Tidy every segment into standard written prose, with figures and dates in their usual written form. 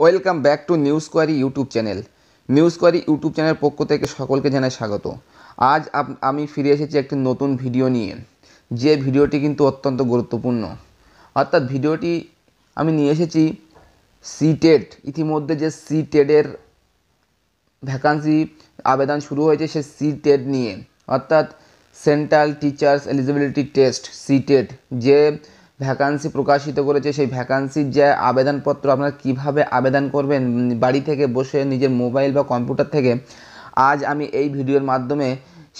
Welcome back to news query YouTube channel. News query YouTube channel पक्ष सकल के जाना स्वागत। आज आमी फिरे एसेछि एक नतून भिडियो निये, जे भिडियोटी किन्तु अत्यंत गुरुत्वपूर्ण। अर्थात भिडियोटी आमी निये एसेछि सीटेट, इतिमध्ये जे सीटेटेर वैकेंसी आवेदन शुरू होयेछे से सीटेट निये, अर्थात central teachers eligibility test CTET जे वैकेंसी प्रकाशित करेছে সেই वैकेंसी যে আবেদনপত্র আপনারা কিভাবে আবেদন করবেন বাড়ি থেকে বসে নিজের মোবাইল বা কম্পিউটার থেকে, আজ আমি এই ভিডিওর মাধ্যমে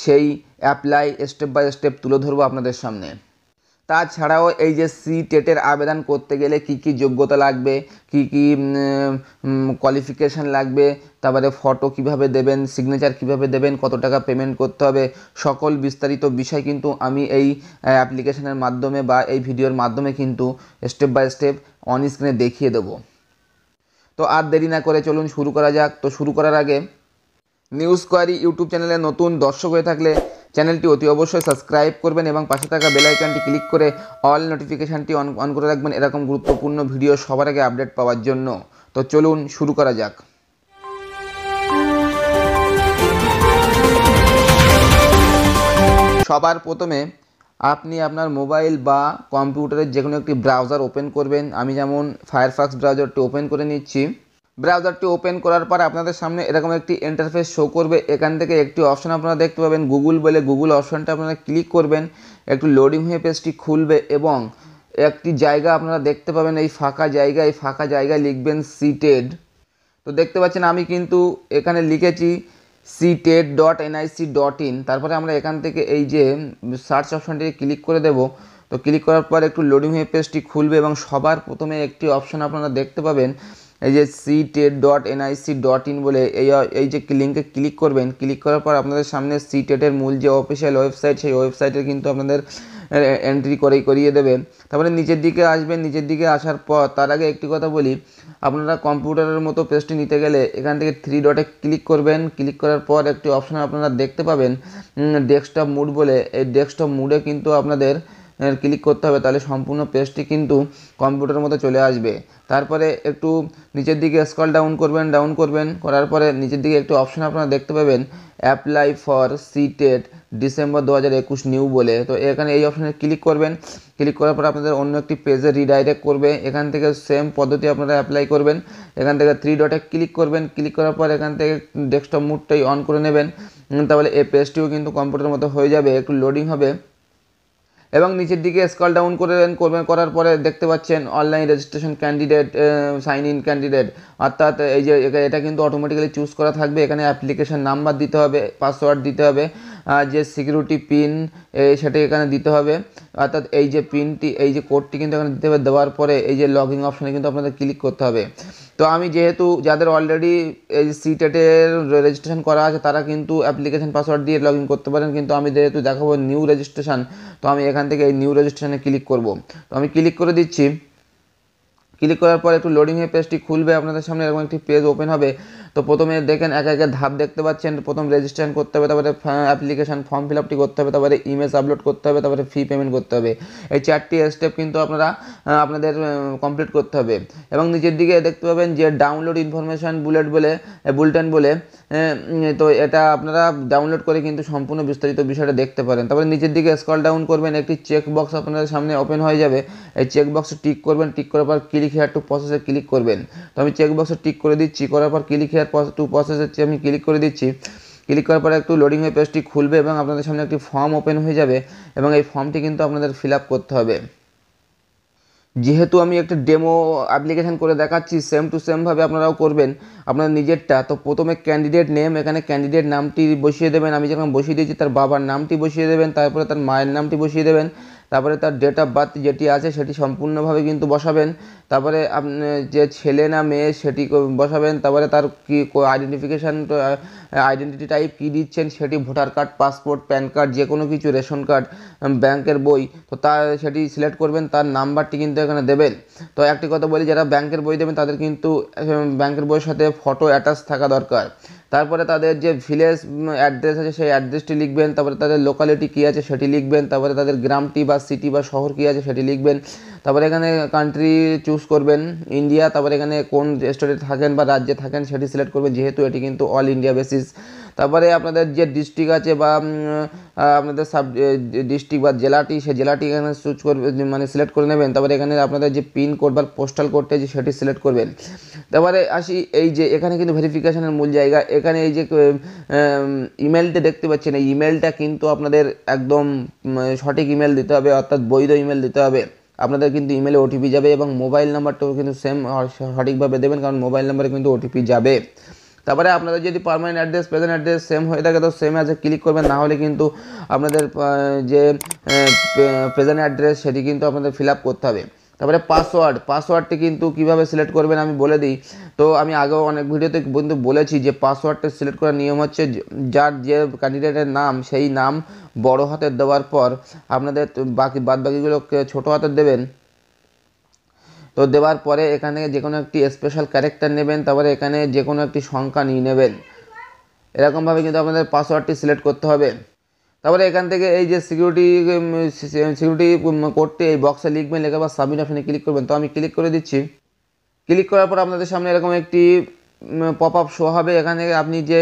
সেই অ্যাপ্লাই স্টেপ বাই স্টেপ তুলে ধরব আপনাদের সামনে। তাছাড়াও এই যে সিটেটের আবেদন করতে গেলে কি কি যোগ্যতা লাগবে, কি কি কোয়ালিফিকেশন লাগবে, তারপরে ফটো কিভাবে দেবেন, সিগনেচার কিভাবে দেবেন, কত টাকা পেমেন্ট করতে হবে, সকল বিস্তারিত বিষয় কিন্তু আমি এই অ্যাপ্লিকেশনের মাধ্যমে বা এই ভিডিওর মাধ্যমে কিন্তু স্টেপ বাই স্টেপ অন স্ক্রিনে দেখিয়ে দেব। তো আর দেরি না করে চলুন শুরু করা যাক। তো শুরু করার আগে নিউজ কোয়ারি ইউটিউব চ্যানেলে নতুন দর্শক হয়ে থাকলে चैनल अति अवश्य सबसक्राइब करबें और पाशे थाका बेल आइकनटी क्लिक कर अल नोटिफिकेशनटी अन करे राखबें एरकम गुरुत्वपूर्ण भिडियो सबार आगे आपडेट पावार जन्य। तो चलुन शुरू करा जाक। सबार प्रथमे आपनी आपनार मोबाइल बा कम्पिउटारेर जेकोनो एकटी ब्राउजार ओपेन करबें। आमी जेमन फायरफक्स ब्राउजारटी ओपेन करे निच्छि। ब्राउजारटी ओपेन करार पर आपनादेर सामने एरकम एकटी इंटरफेस शो करबे। एखान थेके एकटी अपशन आपनारा देखते पाबेन गूगल बोले, गूगल अपशनटा आपनारा क्लिक करबेन, एकटु लोडिंग हये पेजटी खुलबे एबं एकटी जायगा आपनारा देखते पाबेन, एई फाँका जायगा, एई फाँका जायगाय लिखबेन सीटेट। तो देखते पाच्छेन आमि किन्तु एखाने लिखेछि ctet.nic.in। तारपरे आमरा एखान थेके एई जे सार्च अपशनटिते क्लिक करे देब। तो क्लिक करार पर एकटु लोडिंग हये पेजटी खुलबे एबं सबार प्रथमे एकटी अपशन आपनारा देखते पाबेन ये ctet.nic.in लिंके क्लिक करबें। क्लिक करार पर अपन सामने सीटेटर मूल जो ऑफिशियल वेबसाइट से वेबसाइटे क्योंकि अपन एंट्री करिए देवें। तपर नीचे दिखे आसबें, नीचे दिखे आसार पर तार आगे एक कथा बी अपनारा कम्पिउटारेर मतो पेजटी नीते गेले एखान थेके थ्री डटे क्लिक करबें। क्लिक करार पर एक अपशन अपनारा देखते पाबेन डेस्कटप मुड बोले, डेस्कटप मुडे किन्तु अपन क्लिक करते हैं ताहले सम्पूर्ण पेजटी किन्तु कम्पिउटारेर मतो चले आसबे। तारपरे एकटू नीचेर दिके स्क्रल डाउन करबें, डाउन करबें करार परे नीचेर दिके एकटू अपशन आपनारा देखते पाबेन apply for CTET December 2021 new बोले। तो एखाने एई अपशने क्लिक करबें। क्लिक करार पर आपनादेर अन्य एकटी पेजे रिडाइरेक्ट करबे। एखान थेके सेम पद्धति आपनारा अप्लाई करबें। एखान थेके थ्री डटे क्लिक करबें। क्लिक करार पर एखान थेके डेस्कटप मोडटाई अन करे नेबेन, ताहले एई पेजटिओ किन्तु कम्पिउटारेर मतो हये जाबे। एकटू लोडिंग होबे एवं नीचेर दिके स्क्रल डाउन करबें। करार पर देखते पाच्छेन online registration candidate sign in candidate, अर्थात एई जे एटा किन्तु अटोमेटिकली चूज करा थाकबे। एखाने एप्लिकेशन नम्बर दिते होबे, पासवर्ड दिते होबे, जे सिक्यूरिटी पिन सेटा एखाने दिते होबे, अर्थात एई जे पिनटी एई जे कोडटी किन्तु एखाने दिते होबे। देवार परे एई जे लगिंग अपशने किन्तु आपनादेर क्लिक करते होबे। तो आमी जेहेतु जादेर अलरेडी सीटेटेर रेजिस्ट्रेशन करा आछे तारा किन्तु एप्लिकेशन पासवर्ड दिये लग इन करते पारेन, किन्तु आमी जेहेतु देखाबो निउ रेजिस्ट्रेशन, तो आमी एखान थेके निउ रेजिस्ट्रेशने क्लिक करब। तो आमी क्लिक करे दिच्छि। क्लिक करार पर एकटू लोडिंग पेजटी खुलबे। आपनादेर सामने एरकम एकटी पेज ओपेन होबे। तो प्रथमे देखें एक एक धाप देखते पाच्छेन। प्रथम रेजिस्ट्रेशन करते होबे, तारपरे एप्लिकेशन फर्म फिलआपटी करते होबे, तारपरे इमेज आपलोड करते होबे, तारपरे फी पेमेंट करते होबे। एई चारटी स्टेप किन्तु आपनारा आपनादेर कमप्लीट करते होबे। एबं निचेर दिके देखते पाबेन जे डाउनलोड इनफरमेशन बुलेट बोले बुलेटिन बोले, तो एटा आपनारा डाउनलोड करे किन्तु सम्पूर्ण विस्तारित विषयटा देखते पारेन। तारपरे निचेर दिके स्क्रल डाउन करबेन, एकटी चेक बक्स आपनादेर सामने ओपेन हये जाबे। एई चेक बक्स टिक करबेन। टिक करार पर click here to process click करबेन। तो आमी चेक बक्स टिक करे दिच्छि। करार पर क्लिक हियर टू प्रसेसे आमी क्लिक करे दिच्छि। क्लिक करार पर एकटू लोडिंग हये पेजटी खुलबे एबं आपनादेर सामने एकटी फर्म ओपेन हये जाबे एबं एई फर्मटी किन्तु आपनादेर फिलआप करते होबे। जेहेतु आमी एक डेमो एप्लिकेशन करे देखाच्छि, सेम टू सेम भावे आपनाराओ करबेन आपनारा निजेरटा। तो प्रथमे कैंडिडेट नेम, एखाने कैंडिडेट नामटी बसिए देबेन। आमी जेमन बसिए दियेछि तार बाबार नामटी बसिए देबेन, तारपरे तार मायेर नामटी बसिए देबेन, तारपरे तार डेट अफ बार्थ जेटी आछे सेटी सम्पूर्णभावे किन्तु बसाबेन, तारपरे आपनि जे छेले ना मेये सेटी बसाबेन, तारपरे तार कि आइडेंटिफिकेशन आइडेंटिटी टाइप कि दिच्छेन सेटी voter card, passport, pan card, जेकोनो किछु, रेशन कार्ड, बैंकेर बोई, तो तार सेटी सिलेक्ट करबेन। तार नाम्बारटी किन्तु एखाने देबेन। तो एकटी कथा बलि, जारा बैंकेर बोई देबेन तादेर किन्तु बैंकेर बोइयेर साथे फटो अ्याटाच थाका दरकार। तारपरे तादेर जे भिलेज एड्रेस आछे सेई एड्रेसटी लिखबेन, तारपरे तादेर लोकालिटी कि आछे सेटी लिखबेन, तारपरे तादेर ग्रामटी बा सिटी बा शहर कि आछे सेटी लिखबेन, তারপর এখানে কান্ট্রি চুজ করবেন ইন্ডিয়া, তারপর এখানে কোন স্টেটে থাকেন বা রাজ্যে থাকেন সেটি সিলেক্ট করবেন, যেহেতু এটি কিন্তু অল ইন্ডিয়া বেসিস। তারপরে আপনাদের যে ডিস্ট্রিক্ট আছে বা আপনাদের সাব ডিস্ট্রিক্ট বা জেলাটি, সেই জেলাটি এখানে চুজ করবেন মানে সিলেক্ট করে নেবেন। তারপরে এখানে আপনাদের যে পিন কোড বা পোস্টাল কোডটা যে সেটি সিলেক্ট করবেন। তারপরে আসি এই যে এখানে কিন্তু ভেরিফিকেশনের মূল জায়গা, এখানে এই যে ইমেলটা দেখতে পাচ্ছেন, এই ইমেলটা কিন্তু আপনাদের একদম সঠিক ইমেল দিতে হবে, অর্থাৎ বৈধ ইমেল দিতে হবে। আপনাদের কিন্তু ইমেলে ওটিপি যাবে এবং মোবাইল নাম্বারটাও কিন্তু সেম সঠিকভাবে দেবেন, কারণ মোবাইল নাম্বারে কিন্তু ওটিপি যাবে। তারপরে আপনাদের যদি permanent address present address same হয়ে থাকে তো সেম অ্যাড্রেসে ক্লিক করবেন, না হলে কিন্তু আপনাদের যে প্রেজেন্ট অ্যাড্রেস সেটি কিন্তু আপনাদের ফিল আপ করতে হবে। তারপরে পাসওয়ার্ড, পাসওয়ার্ডটি কিন্তু কীভাবে সিলেক্ট করবেন আমি বলে দিই। তো আমি আগেও অনেক ভিডিওতে বন্ধু বলেছি যে পাসওয়ার্ডটা সিলেক্ট করার নিয়ম হচ্ছে যার যে ক্যান্ডিডেটের নাম সেই নাম বড় হাতের দেওয়ার পর আপনাদের বাকিগুলোকে ছোটো হাতের দেবেন। তো দেওয়ার পরে এখানে যে কোনো একটি স্পেশাল ক্যারেক্টার নেবেন, তারপরে এখানে যে কোনো একটি সংখ্যা নিয়ে নেবেন, এরকমভাবে কিন্তু আপনাদের পাসওয়ার্ডটি সিলেক্ট করতে হবে। তারপরে এখান থেকে এই যে সিকিউরিটি কোডটি এই বক্সে লিখবেন, লেখা বা সাবমিট অপশনে ক্লিক করবেন। তো আমি ক্লিক করে দিচ্ছি, ক্লিক করার পর আপনাদের সামনে এরকম একটি পপ আপ শো হবে। এখানে আপনি যে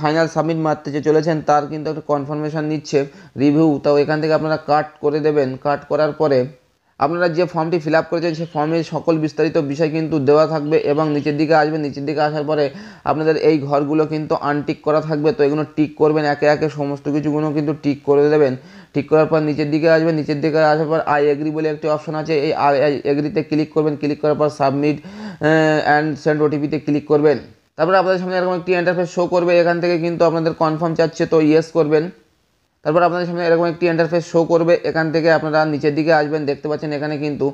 ফাইনাল সাবমিট মারতে যে চলেছেন তার কিন্তু একটা কনফার্মেশন নিচ্ছে রিভিউ। তাও এখান থেকে আপনারা কাট করে দেবেন, কাট করার পরে আপনারা যে ফর্মটি ফিল আপ করেছেন সেই ফর্মের সকল বিস্তারিত বিষয় কিন্তু দেওয়া থাকবে এবং নিচের দিকে আসবে। নিচের দিকে আসার পরে আপনাদের এই ঘরগুলো কিন্তু আনটিক করা থাকবে, তো এগুলো টিক করবেন, একে একে সমস্ত কিছুগুলো কিন্তু টিক করে দেবেন। ঠিক করার পর নিচের দিকে আসবেন, নিচের দিকে আসার পর আই এগ্রি বলে একটি অপশন আছে, এই আই এগ্রিতে ক্লিক করবেন। ক্লিক করার পর সাবমিট অ্যান্ড সেন্ড ওটিপিতে ক্লিক করবেন। তারপরে আপনাদের সামনে এরকম একটি ইন্টারফেস শো করবে, এখান থেকে কিন্তু আপনাদের কনফার্ম চাচ্ছে, তো ইয়েস করবেন। তারপর আপনাদের সামনে এরকম একটি ইন্টারফেস শো করবে, এখান থেকে আপনারা নিচের দিকে আসবেন। দেখতে পাচ্ছেন এখানে কিন্তু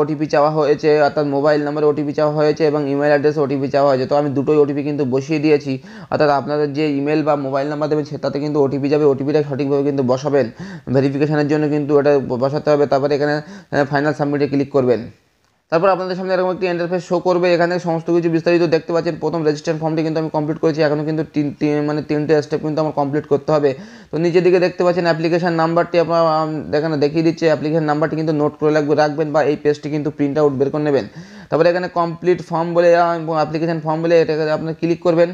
ওটিপি চাওয়া হয়েছে, অর্থাৎ মোবাইল নাম্বার ওটিপি চাওয়া হয়েছে এবং ইমেল অ্যাড্রেস ওটিপি চাওয়া হয়েছে। তো আমি দুটোই ওটিপি কিন্তু বসিয়ে দিয়েছি, অর্থাৎ আপনাদের যে ইমেল বা মোবাইল নাম্বার দেবেন সেটাতে কিন্তু ওটিপি যাবে, ওটিপিটা সঠিকভাবে কিন্তু বসাবেন। ভেরিফিকেশনের জন্য কিন্তু এটা বসাতে হবে। তারপরে এখানে ফাইনাল সাবমিটে ক্লিক করবেন। তারপর আপনাদের সামনে এরকম একটি ইন্টারফেস শো করবে, এখানে সমস্ত কিছু বিস্তারিত দেখতে পাচ্ছেন। প্রথম রেজিস্ট্রেশন ফর্মটি কিন্তু আমি কমপ্লিট করেছি, এখনও কিন্তু তিনটে স্টেপ কিন্তু আমার কমপ্লিট করতে হবে। তো নিচের দিকে দেখতে পাচ্ছেন অ্যাপ্লিকেশন নাম্বারটি আপনার এখানে দেখিয়ে দিচ্ছে, অ্যাপ্লিকেশন নাম্বারটি কিন্তু নোট করে রাখবেন বা এই পেজটি কিন্তু প্রিন্ট আউট বের করে নেবেন। তারপরে এখানে কমপ্লিট ফর্ম বলে অ্যাপ্লিকেশন ফর্ম বলে এটাকে আপনার ক্লিক করবেন।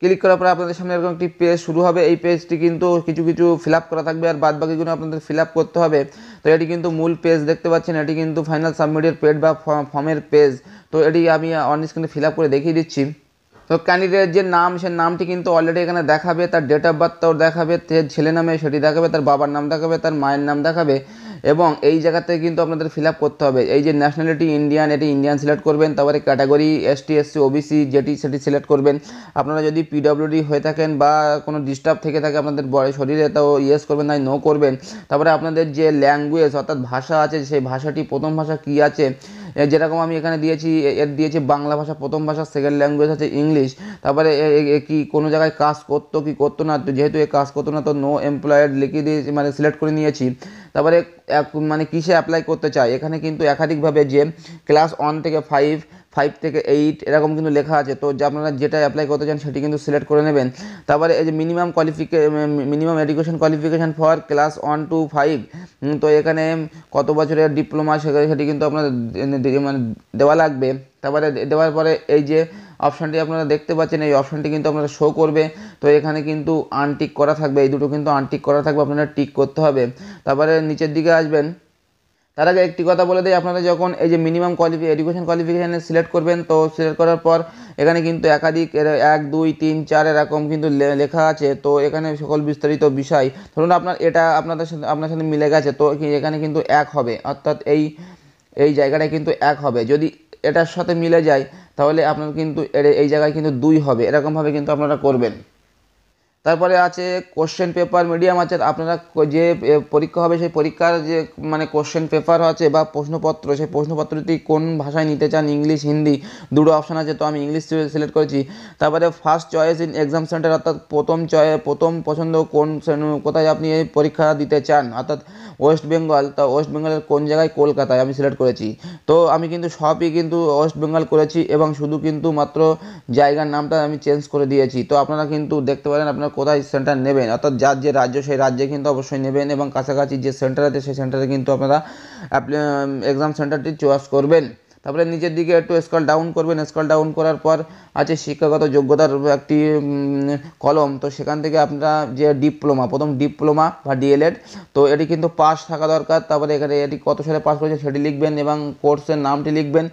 ক্লিক করার পরে আপনাদের সামনে এরকম একটি পেজ শুরু হবে, এই পেজটি কিন্তু কিছু কিছু ফিল আপ করা থাকবে আর বাকিগুলো আপনাদের ফিল আপ করতে হবে। তো এটি কিন্তু মূল পেজ দেখতে পাচ্ছেন, এটি কিন্তু ফাইনাল সাবমিটের পেজ বা ফর্মের পেজ। তো এটি আমি অন স্ক্রিনে ফিল আপ করে দেখিয়ে দিচ্ছি। তো ক্যান্ডিডেটের যে নাম সেই নামটি কিন্তু অলরেডি এখানে দেখাবে, তার ডেট অফ বার্থটাও দেখাবে, ছেলে নামে সেটি দেখাবে, তার বাবার নাম দেখাবে, তার মায়ের নাম দেখাবে এবং এই জায়গাতে কিন্তু আপনাদের ফিল আপ করতে হবে। এই যে ন্যাশনালিটি ইন্ডিয়ান, এটি ইন্ডিয়ান সিলেক্ট করবেন। তারপরে ক্যাটাগরি এসটি এসসি ওবিসি যেটি সেটি সিলেক্ট করবেন। আপনারা যদি পিডব্লিউডি হয়ে থাকেন বা কোনো ডিস্টার্ব থেকে থাকে আপনাদের শরীরে তো ইয়েস করবেন, নাই নো করবেন। তারপরে আপনাদের যে ল্যাঙ্গুয়েজ অর্থাৎ ভাষা আছে সেই ভাষাটি প্রথম ভাষা কী আছে, যেরকম আমি এখানে দিয়েছি এর দিয়েছি বাংলা ভাষা প্রথম ভাষা, সেকেন্ড ল্যাঙ্গুয়েজ আছে ইংলিশ। তারপরে কি কোনো জায়গায় কাজ করতো কি করতো না, যেহেতু এ কাজ করতো না তো নো এমপ্লয়েড লিখে দিয়েছি মানে সিলেক্ট করে নিয়েছি। তারপরে মানে কিসে অ্যাপ্লাই করতে চায়, এখানে কিন্তু একাধিকভাবে যে ক্লাস 1 থেকে 5, 5 থেকে 8 এরকম কিন্তু লেখা আছে। তো যে আপনারা যেটা অ্যাপ্লাই করতে চান সেটি কিন্তু সিলেক্ট করে নেবেন। তারপরে এই যে minimum education qualification for class 1 to 5, তো এখানে কত বছরের ডিপ্লোমা সেটি কিন্তু আপনাদের মানে দেওয়া লাগবে। তারপরে দেওয়ার পরে এই যে অপশানটি আপনারা দেখতে পাচ্ছেন, এই অপশানটি কিন্তু আপনারা শো করবে। তো এখানে কিন্তু আনটিক করা থাকবে, এই দুটো কিন্তু আনটিক করা থাকবে, আপনারা টিক করতে হবে। তারপরে নিচের দিকে আসবেন। তার আগে একটি কথা বলে দিই, আপনারা যখন এই যে মিনিমাম এডুকেশন কোয়ালিফিকেশানে সিলেক্ট করবেন, তো সিলেক্ট করার পর এখানে কিন্তু একাধিক 1, 2, 3, 4 এরকম কিন্তু লেখা আছে। তো এখানে সকল বিস্তারিত বিষয়, ধরুন আপনার এটা আপনার সাথে মিলে গেছে, তো এখানে কিন্তু 1 হবে, অর্থাৎ এই জায়গাটায় কিন্তু 1 হবে। যদি এটার সাথে মিলে যায় তাহলে আপনার কিন্তু এই জায়গায় কিন্তু 2 হবে, এরকমভাবে কিন্তু আপনারা করবেন। তারপরে আছে কোশ্চেন পেপার মিডিয়াম আছে, আপনারা যে পরীক্ষা হবে সেই পরীক্ষার যে মানে কোশ্চেন পেপার আছে বা প্রশ্নপত্র, সেই প্রশ্নপত্রটি কোন ভাষায় নিতে চান, ইংলিশ হিন্দি দুটো অপশান আছে, তো আমি ইংলিশ সিলেক্ট করেছি। তারপরে first choice in exam centre, অর্থাৎ প্রথম পছন্দ কোথায় আপনি এই পরীক্ষা দিতে চান, অর্থাৎ ওয়েস্ট বেঙ্গল। তা ওয়েস্ট বেঙ্গলের কোন জায়গায়, কলকাতায় আমি সিলেক্ট করেছি। তো আমি কিন্তু সবই কিন্তু ওয়েস্ট বেঙ্গল করেছি এবং শুধু কিন্তু মাত্র জায়গার নামটা আমি চেঞ্জ করে দিয়েছি। তো আপনারা কিন্তু দেখতে পারেন আপনার কোথায় সেন্টার নেবেন অর্থাৎ যার যে রাজ্য সেই রাজ্যে কিন্তু অবশ্যই নেবেন এবং কাছাকাছি যে সেন্টার আছে সেই সেন্টারে কিন্তু আপনারা এক্সাম সেন্টারটি চয়েস করবেন। তারপরে নিচের দিকে একটু স্ক্রল ডাউন করবেন, স্ক্রল ডাউন করার পর আছে শিক্ষাগত যোগ্যতার একটি কলম, তো সেখান থেকে আপনারা যে ডিপ্লোমা প্রথম ডিপ্লোমা বা ডিএলএড তো এটি কিন্তু পাস থাকা দরকার। তারপরে এখানে এটি কত সালে পাস করেছে সেটি লিখবেন এবং কোর্সের নামটি লিখবেন।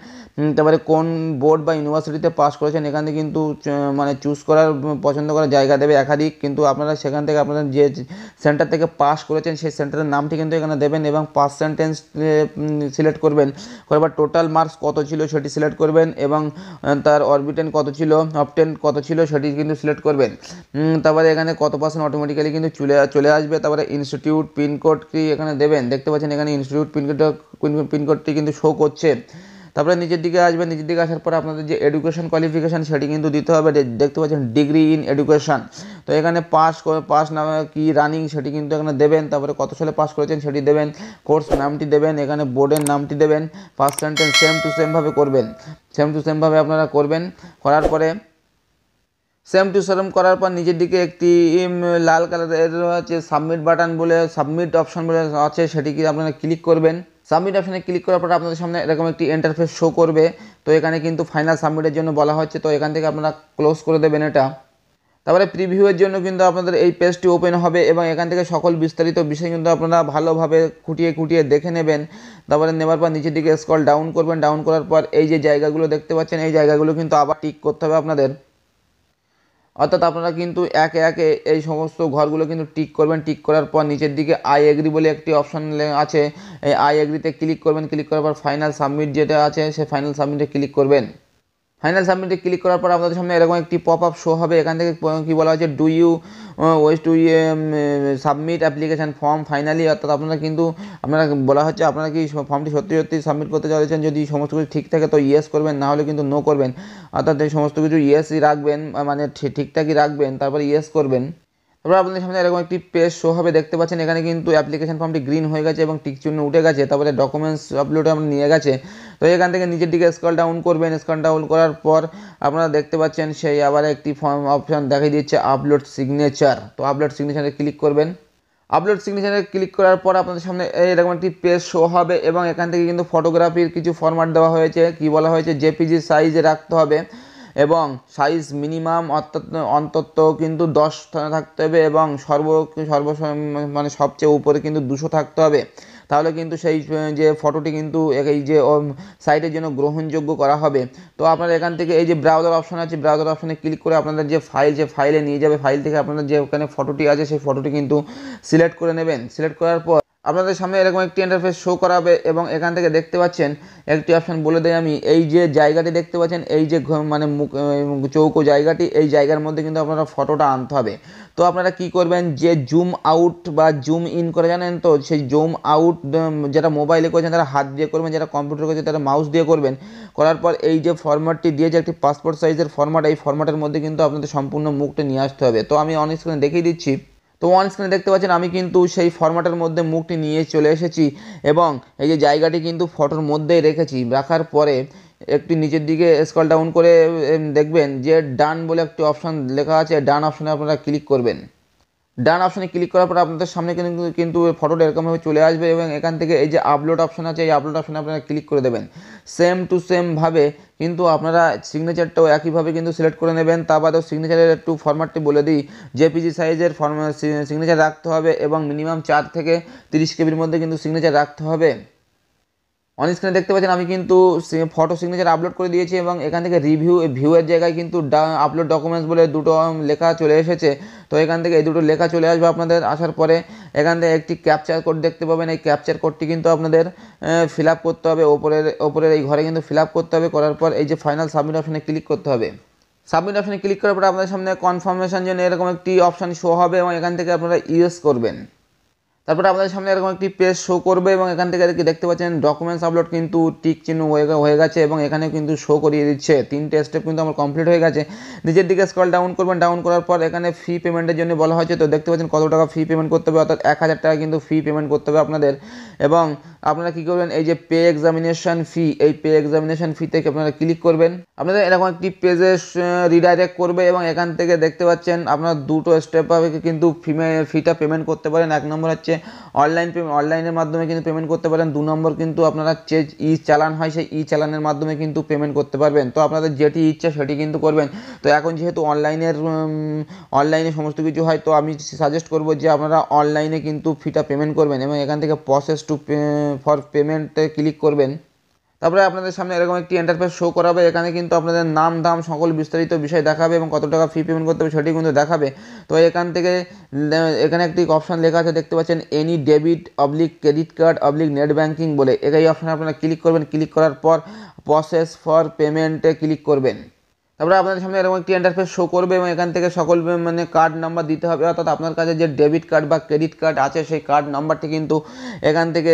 তারপরে কোন বোর্ড বা ইউনিভার্সিটিতে পাস করেছেন এখান থেকে কিন্তু মানে চুজ করার পছন্দ করার জায়গা দেবে একাধিক, কিন্তু আপনারা সেখান থেকে আপনারা যে সেন্টার থেকে পাস করেছেন সেই সেন্টারের নামটি কিন্তু এখানে দেবেন এবং পার্সেন্টেজ সিলেক্ট করবেন, করার টোটাল মার্কস কত ছিল সেটি সিলেক্ট করবেন এবং তার অরবিটেন কত ছিল অপটেন কত ছিল সেটি কিন্তু সিলেক্ট করবেন। তারপরে এখানে কত পার্সেন্ট অটোমেটিক্যালি কিন্তু চলে আসবে। তারপরে ইনস্টিটিউট পিনকোড কি এখানে দেবেন, দেখতে পাচ্ছেন এখানে ইনস্টিটিউট পিনকোডটি কিন্তু শো করছে। তারপরে নিচের দিকে আসবেন, নিচের দিকে আসার পর আপনাদের যে এডুকেশন কোয়ালিফিকেশান সেটি কিন্তু দিতে হবে, দেখতে পাচ্ছেন ডিগ্রি ইন এডুকেশান, তো এখানে পাস না কি রানিং সেটি কিন্তু এখানে দেবেন। তারপরে কত সালে পাস করেছেন সেটি দেবেন, কোর্স নামটি দেবেন, এখানে বোর্ডের নামটি দেবেন, পার্সেন্টেজ সেম টু সেমভাবে করবেন, সেম টু সেমভাবে আপনারা করবেন। করার পরে সেম টু সেম করার পর নিজের দিকে একটি লাল কালারের হচ্ছে সাবমিট বাটন বলে সাবমিট অপশন বলে আছে সেটি কি আপনারা ক্লিক করবেন। সাবমিট অপশানে ক্লিক করার পর আপনাদের সামনে এরকম একটি ইন্টারফেস শো করবে, তো এখানে কিন্তু ফাইনাল সাবমিটের জন্য বলা হচ্ছে, তো এখান থেকে আপনারা ক্লোজ করে দেবেন এটা। তারপরে প্রিভিউয়ের জন্য কিন্তু আপনাদের এই পেজটি ওপেন হবে এবং এখান থেকে সকল বিস্তারিত বিষয় কিন্তু আপনারা ভালোভাবে খুঁটিয়ে খুঁটিয়ে দেখে নেবেন। তারপরে নেবার পর নিচের দিকে স্ক্রল ডাউন করবেন, ডাউন করার পর এই যে জায়গাগুলো দেখতে পাচ্ছেন এই জায়গাগুলো কিন্তু আবার টিক করতে হবে আপনাদের, অর্থাৎ আপনারা কিন্তু একে একে এই সমস্ত ঘরগুলো কিন্তু টিক করবেন। টিক করার পর নিচের দিকে আই এগ্রি বলে একটি অপশন আছে, এই আই এগ্রিতে ক্লিক করবেন, ক্লিক করার পর ফাইনাল সাবমিট যেটা আছে সেই ফাইনাল সাবমিটে ক্লিক করবেন। ফাইনাল সাবমিটে ক্লিক করার পর আপনাদের সামনে এরকম একটি পপ আপ শো হবে, এখান থেকে কী বলা হয়েছে do you wish to submit application form finally, অর্থাৎ আপনারা কিন্তু আপনারা বলা হচ্ছে আপনারা কি ফর্মটি সত্যি সত্যি সাবমিট করতে চাইছেন, যদি সমস্ত কিছু ঠিক থাকে তো ইয়েস করবেন, না হলে কিন্তু নো করবেন, অর্থাৎ এই সমস্ত কিছু ইয়েসই রাখবেন মানে ঠিকঠাকই রাখবেন, তারপর ইয়েস করবেন। তারপর আপনাদের সামনে এরকম একটি পেজ শো হবে, দেখতে পাচ্ছেন এখানে কিন্তু অ্যাপ্লিকেশন ফর্মটি গ্রিন হয়ে গেছে এবং টিকচিহ্ন উঠে গেছে। তারপরে ডকুমেন্টস আপলোড আমরা নিয়ে গেছে, তো এখান থেকে নিচের দিকে স্ক্রল ডাউন করবেন, স্ক্রল ডাউন করার পর আপনারা দেখতে পাচ্ছেন সেই আবার একটি ফর্ম অপশন দেখিয়ে দিচ্ছে আপলোড সিগনেচার, তো আপলোড সিগনেচারে ক্লিক করবেন। আপলোড সিগনেচারে ক্লিক করার পর আপনাদের সামনে এরকম একটি পেজ শো হবে এবং এখান থেকে কিন্তু ফটোগ্রাফির কিছু ফরম্যাট দেওয়া হয়েছে, কি বলা হয়েছে জেপিজি সাইজে রাখতে হবে এবং সাইজ মিনিমাম অন্তত কিন্তু 10 থাকতে হবে এবং মানে সবচেয়ে উপরে কিন্তু 200 থাকতে হবে, তাহলে কিন্তু সেই যে ফটোটি কিন্তু এই যে সাইটের জন্য গ্রহণযোগ্য করা হবে। তো আপনারা এখান থেকে এই যে ব্রাউজার অপশন আছে, ব্রাউজার অপশানে ক্লিক করে আপনাদের যে ফাইল সে ফাইলে নিয়ে যাবে, ফাইল থেকে আপনাদের যে ওখানে ফটোটি আছে সেই ফটোটি কিন্তু সিলেক্ট করে নেবেন। সিলেক্ট করার পর আপনাদের সামনে এরকম একটি ইন্টারফেস শো করাবে এবং এখান থেকে দেখতে পাচ্ছেন একটি অপশান বলে দেয় আমি, এই যে জায়গাটি দেখতে পাচ্ছেন এই যে মানে চৌকো জায়গাটি, এই জায়গার মধ্যে কিন্তু আপনারা ফটোটা আনতে হবে। তো আপনারা কি করবেন যে জুম আউট বা জুম ইন করে জানেন, তো সেই জুম আউট যারা মোবাইলে করছেন তারা হাত দিয়ে করবেন, যারা কম্পিউটার করছে তারা মাউস দিয়ে করবেন। করার পর এই যে ফরম্যাটটি দিয়েছে একটি পাসপোর্ট সাইজের ফরম্যাট, এই ফরম্যাটের মধ্যে কিন্তু আপনাদের সম্পূর্ণ মুখটা নিয়ে আসতে হবে। তো আমি অন স্ক্রিনে দেখিয়ে দিচ্ছি, তো অন স্ক্রিনে দেখতে পাচ্ছেন আমি কিন্তু সেই ফরম্যাটের মধ্যে মুখটি নিয়ে চলে এসেছি এবং এই যে জায়গাটি কিন্তু ফটোর মধ্যেই রেখেছি। রাখার পরে একটি নিচের দিকে স্ক্রল ডাউন করে দেখবেন যে ডান বলে একটি অপশান লেখা আছে, ডান অপশানে আপনারা ক্লিক করবেন। ডান অপশানে ক্লিক করার পর আপনাদের সামনে কিন্তু ফটোটা এরকমভাবে চলে আসবে এবং এখান থেকে এই যে আপলোড অপশান আছে এই আপলোড অপশানে আপনারা ক্লিক করে দেবেন। সেম টু সেমভাবে কিন্তু আপনারা সিগনেচারটাও একইভাবে কিন্তু সিলেক্ট করে নেবেন। তা বাদেও সিগনেচারের একটু ফরম্যাটটি বলে দিই, জেপিজি সাইজের সিগনেচার রাখতে হবে এবং মিনিমাম 4 থেকে 30 কেবির মধ্যে কিন্তু সিগনেচার রাখতে হবে। অন স্ক্রিনে দেখতে পাচ্ছেন আমি কিন্তু ফটো সিগনেচার আপলোড করে দিয়েছি এবং এখান থেকে ভিউয়ের জায়গায় কিন্তু আপলোড ডকুমেন্টস বলে দুটো লেখা চলে এসেছে। তো এখান থেকে এই দুটো লেখা চলে আসবে, আপনাদের আসার পরে এখান থেকে একটি ক্যাপচার কোড দেখতে পাবেন, এই ক্যাপচার কোডটি কিন্তু আপনাদের ফিল আপ করতে হবে, ওপরের এই ঘরে কিন্তু ফিল আপ করতে হবে। করার পর এই যে ফাইনাল সাবমিট অপশানে ক্লিক করতে হবে। সাবমিট অপশানে ক্লিক করার পর আপনাদের সামনে কনফার্মেশন জন্য এরকম একটি অপশান শো হবে এবং এখান থেকে আপনারা ইয়েস করবেন। তারপরে আপনাদের সামনে এরকম একটি পেজ শো করবে এবং এখান থেকে দেখতে পাচ্ছেন ডকুমেন্টস আপলোড কিন্তু টিক চিহ্ন হয়ে গেছে এবং এখানে কিন্তু শো করিয়ে দিচ্ছে। 3টে স্টেপ কিন্তু আমার কমপ্লিট হয়ে গেছে। নিজের দিকে স্ক্রল ডাউন করবেন, ডাউন করার পর এখানে ফি পেমেন্টের জন্য বলা হয়েছে, তো দেখতে পাচ্ছেন কত টাকা ফি পেমেন্ট করতে হবে, অর্থাৎ 1000 টাকা কিন্তু ফি পেমেন্ট করতে হবে আপনাদের এবং আপনারা কি করবেন এই যে পে এক্সামিনেশন ফি এই পে এক্সামিনেশন ফিতে আপনারা ক্লিক করবেন আপনাদের এরকম একটি পেজে রিডাইরেক্ট করবে এবং এখান থেকে দেখতে পাচ্ছেন আপনারা দুটো স্টেপ পাবে কিন্তু ফিটা পেমেন্ট করতে পারেন এক নম্বর হচ্ছে অনলাইন পেমেন্ট অনলাইনের মাধ্যমে কিন্তু পেমেন্ট করতে পারেন দুই নম্বর কিন্তু আপনারা চেক ই চালান হয় সেই ই চালানের মাধ্যমে কিন্তু পেমেন্ট করতে পারবেন তো আপনাদের যেটি ইচ্ছা সেটি কিন্তু করবেন তো এখন যেহেতু অনলাইনে সমস্ত কিছু হয় তো আমি সাজেস্ট করব যে আপনারা অনলাইনে কিন্তু ফিটা পেমেন্ট করবেন এবং এখান থেকে প্রসেস টু ফর পেমেন্টে ক্লিক করবেন তারপরে আপনাদের সামনে এরকম একটি ইন্টারফেস শো করাবে এখানে কিন্তু আপনাদের নাম দাম সকল বিস্তারিত বিষয় দেখাবে এবং কত টাকা ফি পেমেন্ট করতে হবে সেটি কিন্তু দেখাবে তো এখান থেকে এখানে একটি অপশন লেখা আছে দেখতে পাচ্ছেন any debit oblique credit card oblique net banking বলে এই অপশনে আপনারা ক্লিক করবেন ক্লিক করার পর প্রসেস ফর পেমেন্টে ক্লিক করবেন তারপরে আপনাদের সামনে এরকম একটি ইন্টারফেস শো করবে এবং এখান থেকে সকল মানে কার্ড নাম্বার দিতে হবে অর্থাৎ আপনার কাছে যে ডেবিট কার্ড বা ক্রেডিট কার্ড আছে সেই কার্ড নাম্বারটি কিন্তু এখান থেকে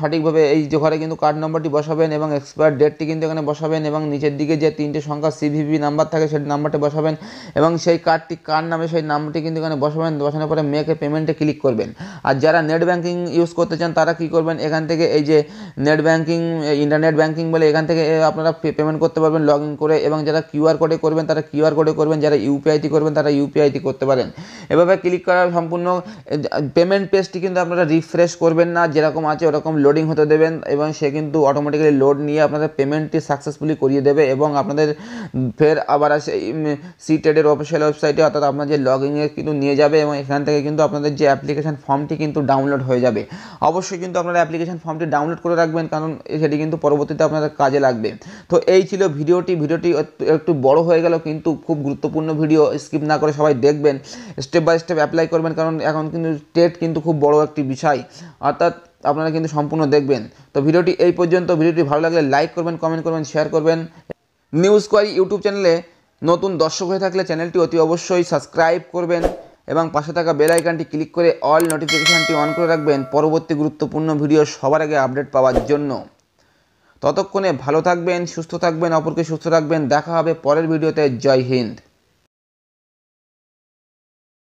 সঠিকভাবে এই যে ঘরে কিন্তু কার্ড নাম্বারটি বসাবেন এবং এক্সপায়ার ডেটটি কিন্তু এখানে বসাবেন এবং নিচের দিকে যে তিনটে সংখ্যা সিভিভি নাম্বার থাকে সেই নাম্বারটি বসাবেন এবং সেই কার্ডটি কার নামে সেই নামটি কিন্তু এখানে বসাবেন বসানোর পরে মেকে পেমেন্টে ক্লিক করবেন আর যারা নেট ব্যাংকিং ইউজ করতে চান তারা কী করবেন এখান থেকে এই যে নেট ব্যাংকিং ইন্টারনেট ব্যাংকিং বলে এখান থেকে আপনারা পেমেন্ট করতে পারবেন লগ ইন করে এবং যারা QR কোডে করবেন তারা QR কোডে করবেন যারা UPI করবেন তারা UPI করতে পারেন এভাবে ক্লিক করার সম্পূর্ণ পেমেন্ট পেজটি কিন্তু আপনারা রিফ্রেশ করবেন না যেরকম আছে ওরকম লোডিং হতে দেবেন এবং সে কিন্তু অটোমেটিক্যালি লোড নিয়ে আপনাদের পেমেন্টটি সাকসেসফুলি করিয়ে দেবে এবং আপনাদের ফের আবার CTET এর অফিসিয়াল ওয়েবসাইটে অর্থাৎ আপনার যে লগ ইনে কিন্তু নিয়ে যাবে এবং এখান থেকে কিন্তু আপনাদের যে অ্যাপ্লিকেশন ফর্মটি কিন্তু ডাউনলোড হয়ে যাবে অবশ্যই কিন্তু আপনারা অ্যাপ্লিকেশন ফর্মটি ডাউনলোড করে রাখবেন কারণ সেটি কিন্তু পরবর্তীতে আপনাদের কাজে লাগবে তো এই ছিল ভিডিওটি একটু বড় হয়ে গেল কিন্তু খুব গুরুত্বপূর্ণ ভিডিও স্কিপ না করে সবাই দেখবেন স্টেপ বাই স্টেপ অ্যাপ্লাই করবেন কারণ এখন কিন্তু টেট কিন্তু খুব বড় একটি বিষয় অর্থাৎ আপনারা কিন্তু সম্পূর্ণ দেখবেন তো ভিডিওটি এই পর্যন্ত ভিডিওটি ভালো লাগলে লাইক করবেন কমেন্ট করবেন শেয়ার করবেন নিউজ কোয়ারি ইউটিউব চ্যানেলে নতুন দর্শক হয়ে থাকলে চ্যানেলটি অতি অবশ্যই সাবস্ক্রাইব করবেন এবং পাশে থাকা বেল আইকনটি ক্লিক করে অল নোটিফিকেশনটি অন করে রাখবেন পরবর্তী গুরুত্বপূর্ণ ভিডিও সবার আগে আপডেট পাওয়ার জন্য ততক্ষণে ভালো থাকবেন সুস্থ থাকবেন অপরকে সুস্থ রাখবেন দেখা হবে পরের ভিডিওতে জয় হিন্দ।